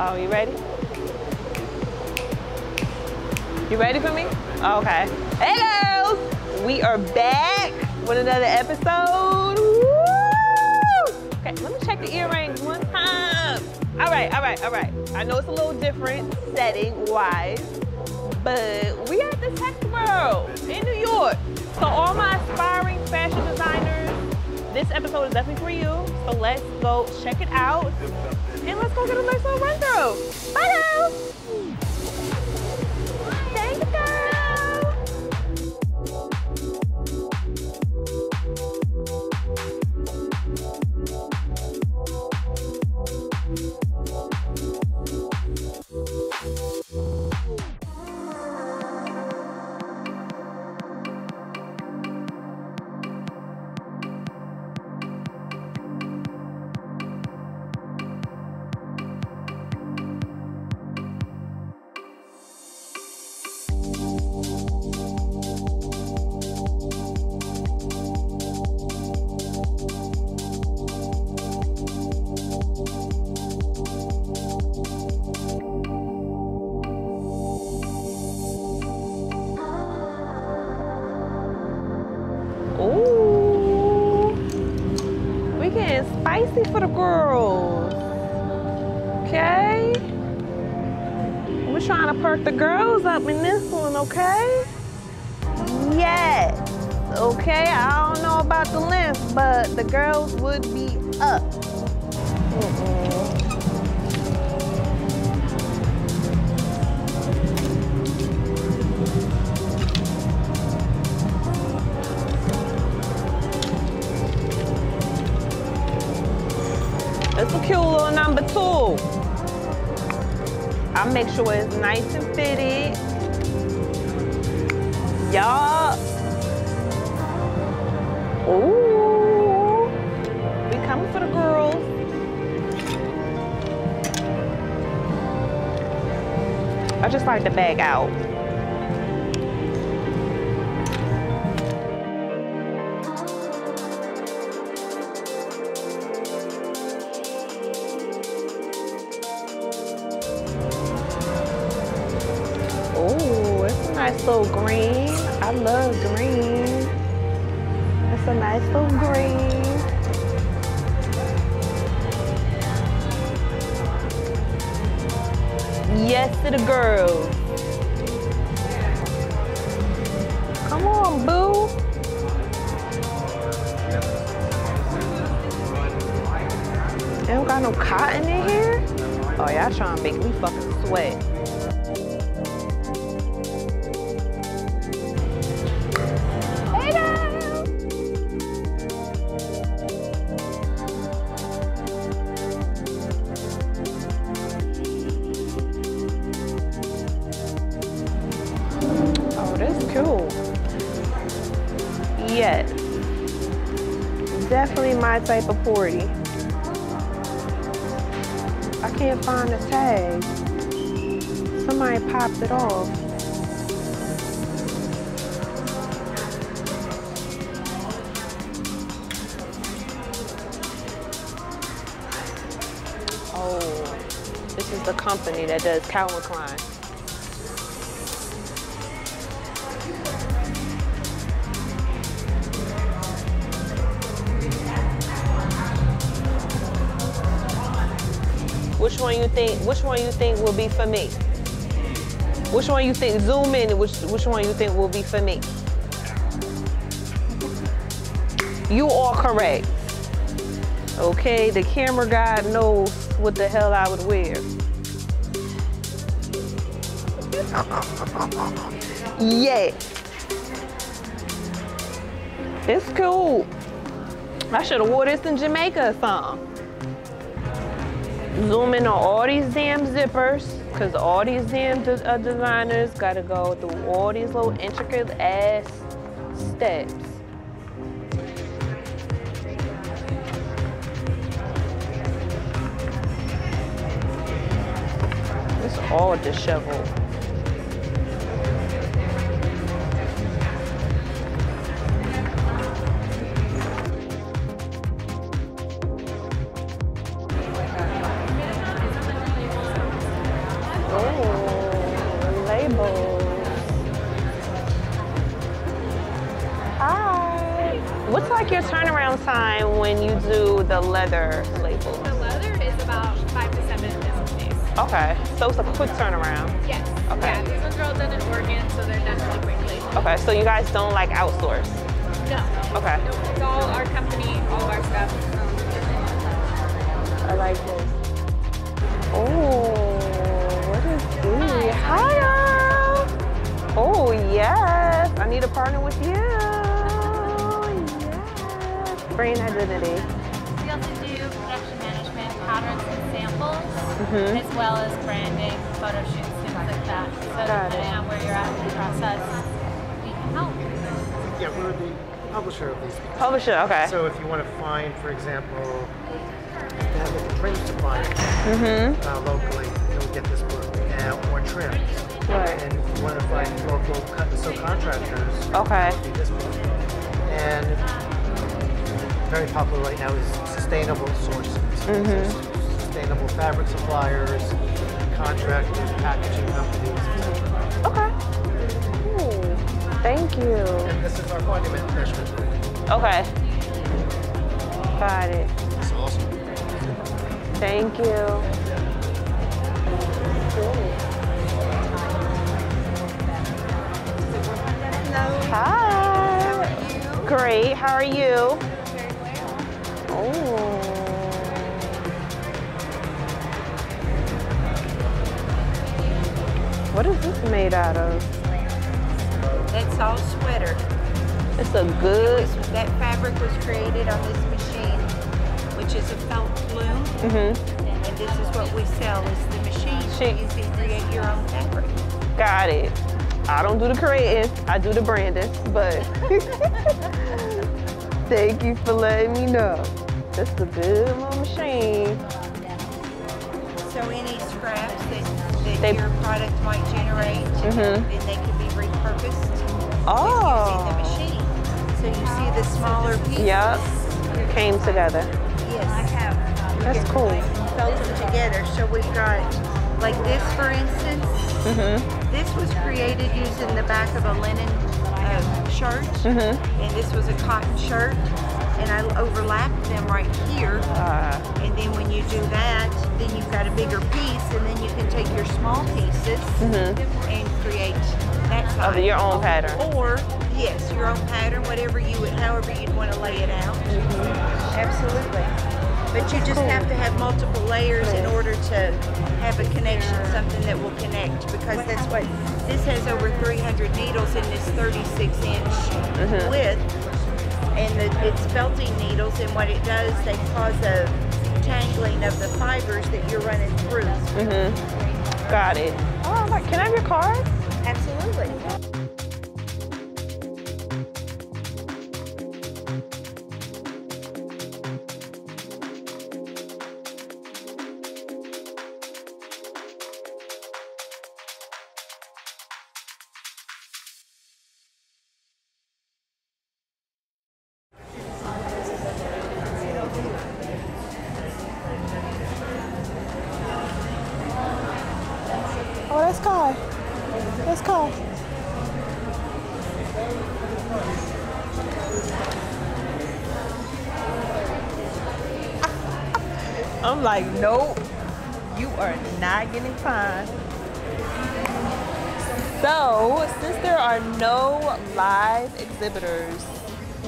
Oh, you ready? You ready for me? Okay. Hello! We are back with another episode. Woo! Okay, let me check the earrings one time. All right. I know it's a little different setting-wise, but we at the Texworld in New York. So all my aspiring fashion designers, this episode is definitely for you. So let's go check it out, and let's go get a nice little run-through. Hello! Spicy for the girls, okay? We're trying to perk the girls up in this one, okay? Yes, okay, I don't know about the length, but the girls would be up. It's a cute little number 2. I make sure it's nice and fitted. Y'all. Ooh. We coming for the girls. I just like the bag out. Nice little green. I love green. It's a nice little green. Yes to the girls. Come on, boo. They don't got no cotton in here? Oh, y'all trying to make me fucking sweat. Yes, definitely my type of 40. I can't find the tag. Somebody popped it off. Oh, this is the company that does Calvin Klein. Which one you think will be for me? Which one you think, zoom in, which one you think will be for me? You are correct. Okay, the camera guy knows what the hell I would wear. Yeah. It's cool. I should have wore this in Jamaica or something. Zoom in on all these damn zippers, because all these damn designers gotta go through all these little intricate ass steps. It's all disheveled. like your turnaround time when you do the leather labels? The leather is about 5 to 7 business days. Okay, so it's a quick turnaround. Yes. Okay. Yeah, these ones are all done in Oregon, so they're done really quickly. Okay, so you guys don't like outsource? No. Okay. No, it's all our company, all our stuff. I like this. Oh, what is this? Hi. Oh yes, I need to partner with you. Yes. Brand identity. We also do production management, patterns and samples, as well as branding, photo shoots, things like that. So depending on where you're at in the process, we can help. Yeah, we're the publisher of these things. Publisher, okay. So if you want to find, for example, with the trim supplier locally, you'll get this book or trim. Right. And if you want to find local cut and sew contractors, it'll be this book. And very popular right now is sustainable sources. So sustainable fabric suppliers, contractors, packaging companies, etc. Okay. Ooh. Thank you. And this is our monument measurement. Okay. Got it. That's awesome. Thank you. Hi. How are you? Great. How are you? Very well. Oh. What is this made out of? It's all sweater. It's a good. That fabric was created on this machine, which is a felt plume, and this is what we sell, is the machine. You can create your own fabric. Got it. I don't do the creating, I do the branding, but thank you for letting me know. That's a good little machine. So any scraps that your product might generate, and they can be repurposed using the machine. So you see the smaller pieces came together. Yes, I have. That's cool. Felt them together. So we've got, like this for instance, this was created using the back of a linen shirt, and this was a cotton shirt, and I overlapped them right here, and then when you do that, then you've got a bigger piece, and then you can take your small pieces and create that size. Oh, your own pattern. Or, yes, your own pattern, whatever you would, however you'd want to lay it out. Absolutely. But you just have to have multiple layers in order to have a connection, something that will connect, because that's what, this has over 300 needles in this 36-inch width, and it's felting needles, and what it does, they cause a tangling of the fibers that you're running through. Got it. Oh, my, can I have your card? Absolutely. That's Kai. That's Kai. I'm like, nope, you are not getting fined. So, since there are no live exhibitors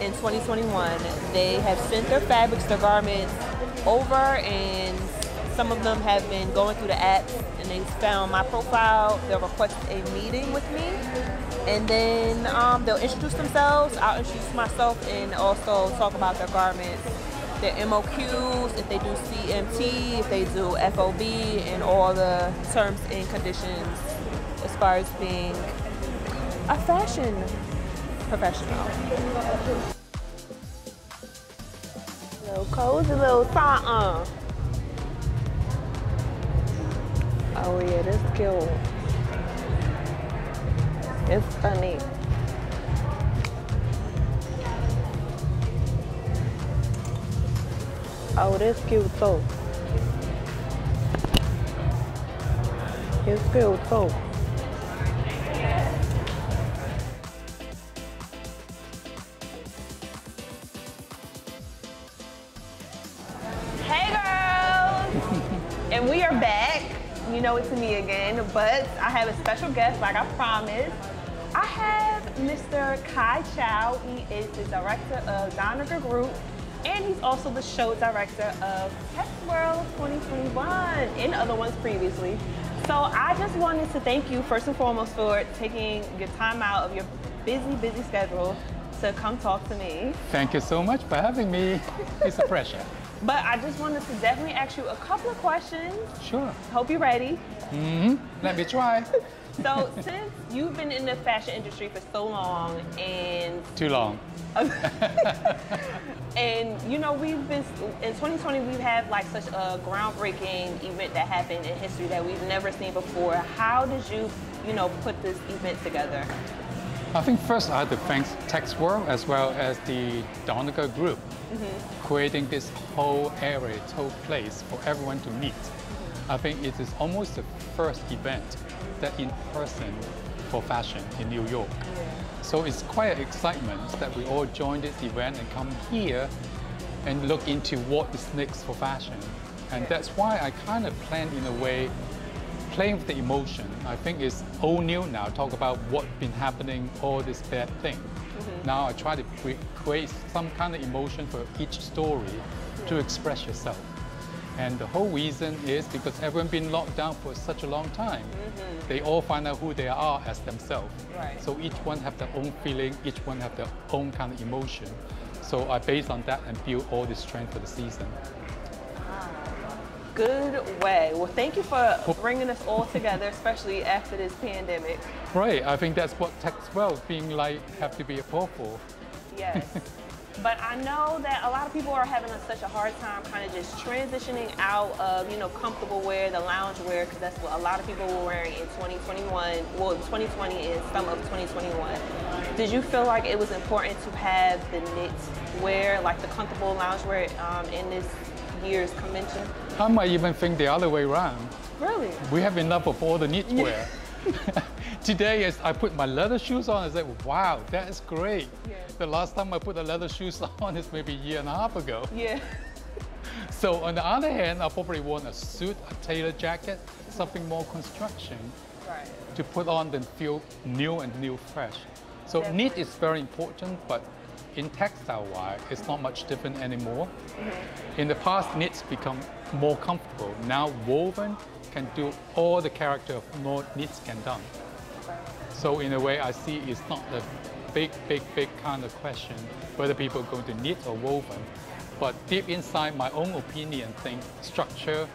in 2021, they have sent their fabrics, their garments over, and some of them have been going through the apps, and they found my profile. They'll request a meeting with me, and then they'll introduce themselves. I'll introduce myself and also talk about their garments, their MOQs, if they do CMT, if they do FOB, and all the terms and conditions as far as being a fashion professional. Little cozy, little something. Oh yeah, this cute. It's funny. Oh, this cute too. It's cute too. You know it's me again, but I have a special guest, like I promised. I have Mr. Kai Chow. He is the director of Donner Group, and he's also the show director of Texworld 2021 and other ones previously. So I just wanted to thank you first and foremost for taking your time out of your busy schedule to come talk to me. Thank you so much for having me. It's a pleasure. But I just wanted to definitely ask you a couple of questions. Sure. Hope you're ready. Let me try. So since you've been in the fashion industry for so long and... Too long. And you know, we've been, in 2020, we've had like such a groundbreaking event that happened in history that we've never seen before. How did you, put this event together? I think first I had to thank Texworld as well as the Donner Group, creating this whole area, this whole place for everyone to meet. I think it is almost the first event that in person for fashion in New York. So it's quite an excitement that we all join this event and come here and look into what is next for fashion. And that's why I kind of planned in a way, playing with the emotion. I think it's all new now, talk about what's been happening, all this bad thing. Now I try to create some kind of emotion for each story to express yourself. And the whole reason is because everyone's been locked down for such a long time. They all find out who they are as themselves. So each one have their own feeling, each one have their own kind of emotion. So I based on that and build all this trend for the season. Good way. Well, thank you for bringing us all together, especially after this pandemic. Right. I think that's what Texworld being like have to be a part for. Yes. But I know that a lot of people are having such a hard time kind of just transitioning out of, comfortable wear, the lounge wear, because that's what a lot of people were wearing in 2021, well, 2020 and some of 2021. Did you feel like it was important to have the knit wear, like the comfortable lounge wear in this year's convention? I might even think the other way around. Really? We have enough of all the knitwear. Today, as I put my leather shoes on, I said, wow, that is great. The last time I put the leather shoes on is maybe a year and a half ago. So on the other hand, I probably want a suit, a tailored jacket, something more construction to put on than feel new and fresh. So knit is very important, but in textile-wise, it's not much different anymore. In the past, knits become more comfortable. Now, woven can do all the character of knits can do. So in a way, I see it's not a big kind of question whether people are going to knit or woven. But deep inside my own opinion, think structure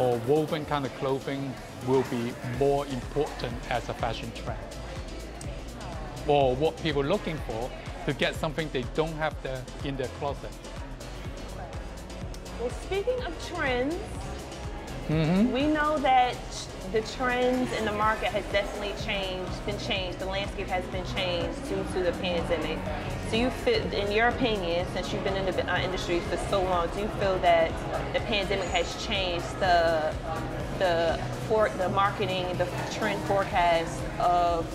or woven kind of clothing will be more important as a fashion trend, or what people are looking for to get something they don't have in their closet. Well, speaking of trends, we know that the trends in the market has definitely changed. The landscape has been changed due to the pandemic. So you feel, in your opinion, since you've been in the industry for so long, do you feel that the pandemic has changed the marketing, the trend forecast of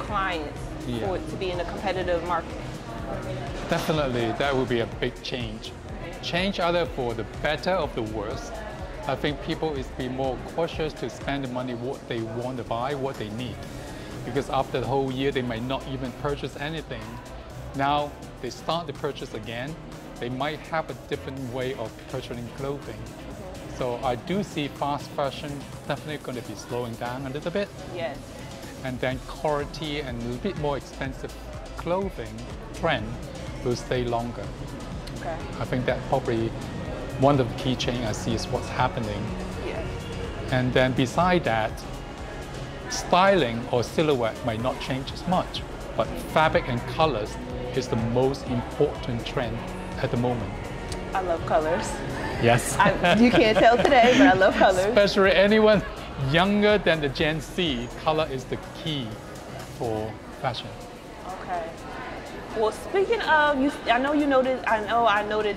clients? For it to be in a competitive market. Definitely, that would be a big change. Change either for the better or the worse. I think people is be more cautious to spend the money what they want to buy, what they need. Because after the whole year, they might not even purchase anything. Now, they start to purchase again. They might have a different way of purchasing clothing. So I do see fast fashion definitely going to be slowing down a little bit. And then quality and a little bit more expensive clothing trend will stay longer. I think that probably one of the key changes I see is what's happening. And then beside that, styling or silhouette might not change as much, but fabric and colors is the most important trend at the moment. I love colors. You can't tell today, but I love colors. Especially anyone younger than the Gen Z, color is the key for fashion. Well, speaking of, I noted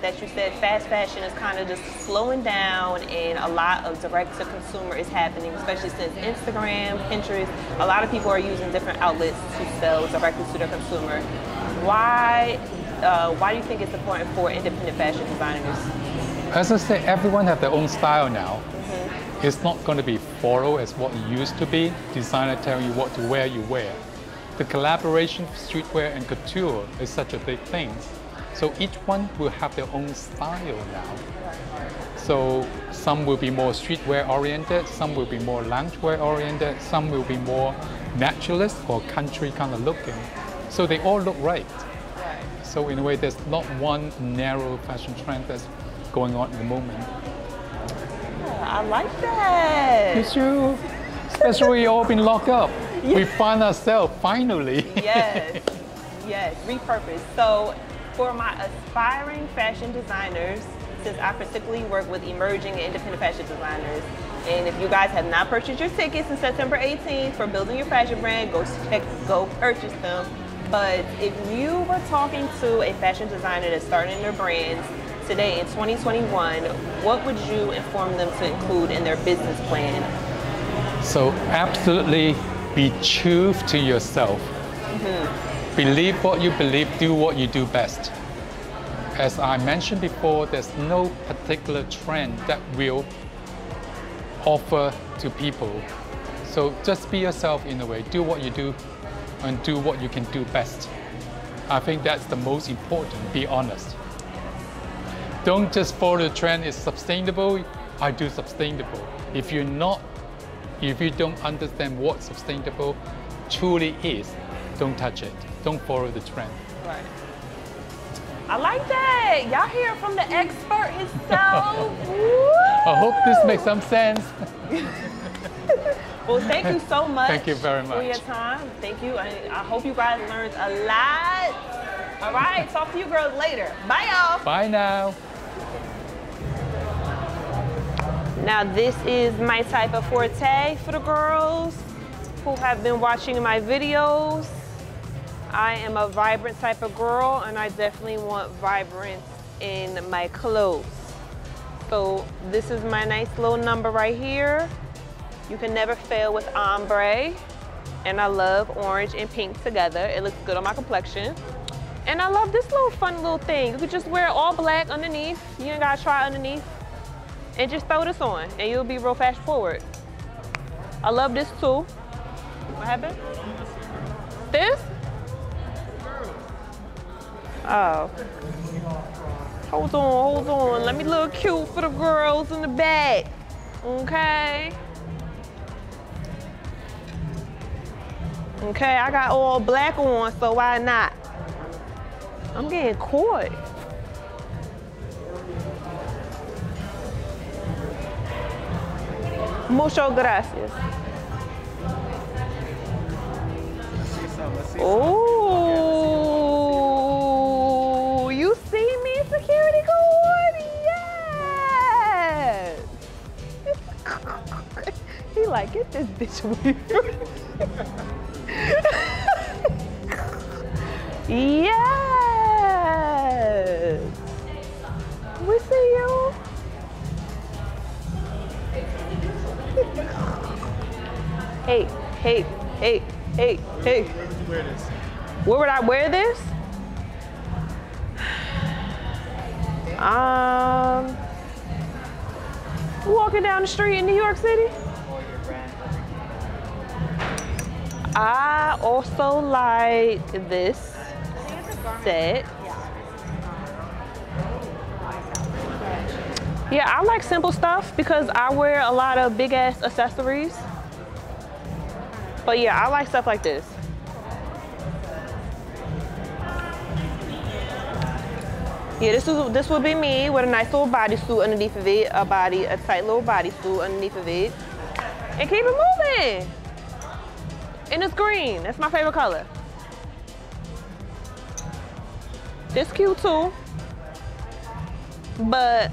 that you said fast fashion is kind of just slowing down, and a lot of direct to consumer is happening, especially since Instagram, Pinterest, a lot of people are using different outlets to sell directly to their consumer. Why do you think it's important for independent fashion designers? As I say, everyone has their own style now. It's not going to be formal as what it used to be. Designer telling you what to wear, you wear. The collaboration of streetwear and couture is such a big thing. So each one will have their own style now. So some will be more streetwear oriented, some will be more loungewear oriented, some will be more naturalist or country kind of looking. So they all look right. So in a way, there's not one narrow fashion trend that's going on at the moment. I like that. You too. Especially we've all been locked up. Yes. We find ourselves, finally. Yes, yes, repurpose. So for my aspiring fashion designers, since I particularly work with emerging and independent fashion designers, and if you guys have not purchased your tickets on September 18th for Building Your Fashion Brand, go purchase them. But if you were talking to a fashion designer that's starting their brands today in 2021, what would you inform them to include in their business plan? So absolutely be true to yourself. Mm-hmm. Believe what you believe, do what you do best. As I mentioned before, there's no particular trend that will offer to people. So just be yourself in a way, do what you do and do what you can do best. I think that's the most important, be honest. Don't just follow the trend, it's sustainable, I do sustainable. If you're not, if you don't understand what sustainable truly is, don't touch it, don't follow the trend. Right. I like that. Y'all hear from the expert himself. I hope this makes some sense. Well, thank you so much. Thank you very much. For your time. Thank you. I hope you guys learned a lot. All right. Talk to you girls later. Bye, y'all. Bye now. Now, this is my type of forte for the girls who have been watching my videos. I am a vibrant type of girl, and I definitely want vibrance in my clothes. So this is my nice little number right here. You can never fail with ombre. And I love orange and pink together. It looks good on my complexion. And I love this little fun little thing. You could just wear it all black underneath. You ain't gotta try underneath. And just throw this on, and you'll be real fast forward. I love this too. What happened? This? Oh. Hold on, hold on. Let me look cute for the girls in the back. Okay. Okay, I got all black on, so why not? I'm getting caught. Muchas gracias. Oh, you see me, security guard? Yes. He like, get this bitch weird. Yes. We see you. Hey, hey, hey, hey, hey. Where would you wear this? Where would I wear this? Walking down the street in New York City. I also like this set. Yeah, I like simple stuff because I wear a lot of big ass accessories. But yeah, I like stuff like this. Yeah, this would be me with a nice little bodysuit underneath of it, a tight little bodysuit underneath of it. And keep it moving. And it's green, that's my favorite color. This cute too, but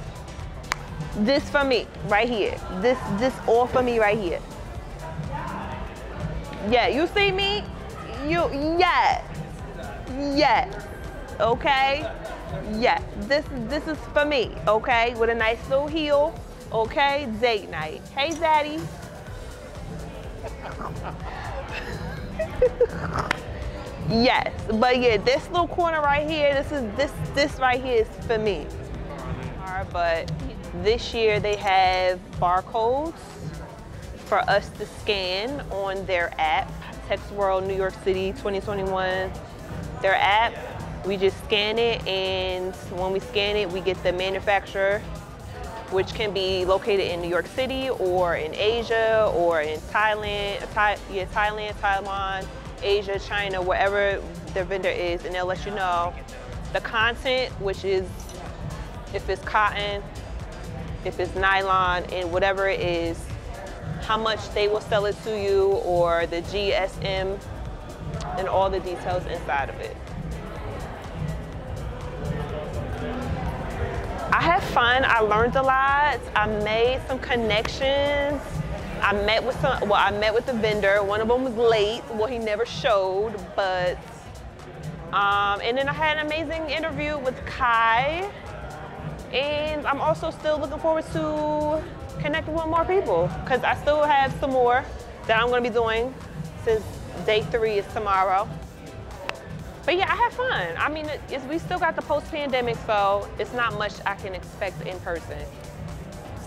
this for me, right here. This all for me right here. Yeah, you see me? Yeah. Yeah, okay? Yeah, this is for me, okay? With a nice little heel, okay? Date night. Hey, Zaddy. Yes, but yeah, this little corner right here, this right here is for me. All right, but This year they have barcodes for us to scan on their app. Texworld New York City 2021, their app. We just scan it, and when we scan it, we get the manufacturer, which can be located in New York City or in Asia or in Thailand, Taiwan, Asia, China, wherever their vendor is, and they'll let you know the content, which is if it's cotton, if it's nylon, and whatever it is, how much they will sell it to you, or the GSM, and all the details inside of it. I had fun, I learned a lot, I made some connections. I met with the vendor, one of them was late, well he never showed, but, and then I had an amazing interview with Kai, and I'm also still looking forward to connecting with more people, because I still have some more that I'm gonna be doing since day 3 is tomorrow. But yeah, I had fun. I mean, we still got the post-pandemic, so it's not much I can expect in person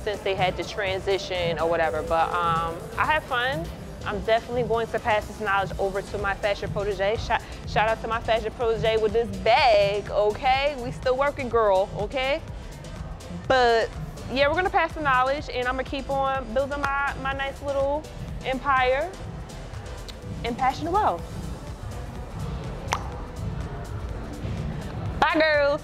since they had to transition or whatever. But I had fun. I'm definitely going to pass this knowledge over to my fashion protege. Shout out to my fashion protege with this bag, okay? We still working, girl, okay? But yeah, we're gonna pass the knowledge, and I'm gonna keep on building my nice little empire and passion wealth. Bye, girls.